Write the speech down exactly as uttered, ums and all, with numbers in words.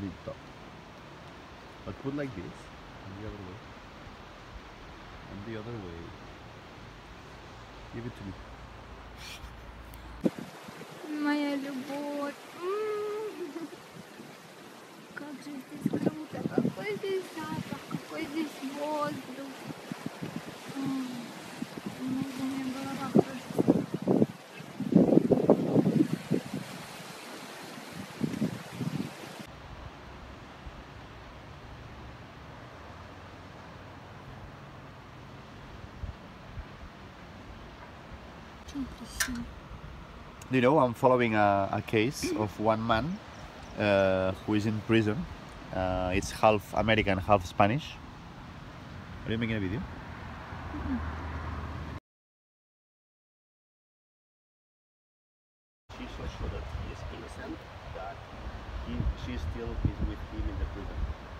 very top. But pull like this, and the other way, and the other way. Give it to me. Моя любовь. М-м-м. Как же здесь круто, какой здесь запах, какой здесь воздух. М-м-м. У меня голова кружится. You know, I'm following a, a case of one man uh, who is in prison. Uh, it's half American, half Spanish. Are you making a video? Mm-hmm. She saw that he is innocent, that he, she still is with him in the prison.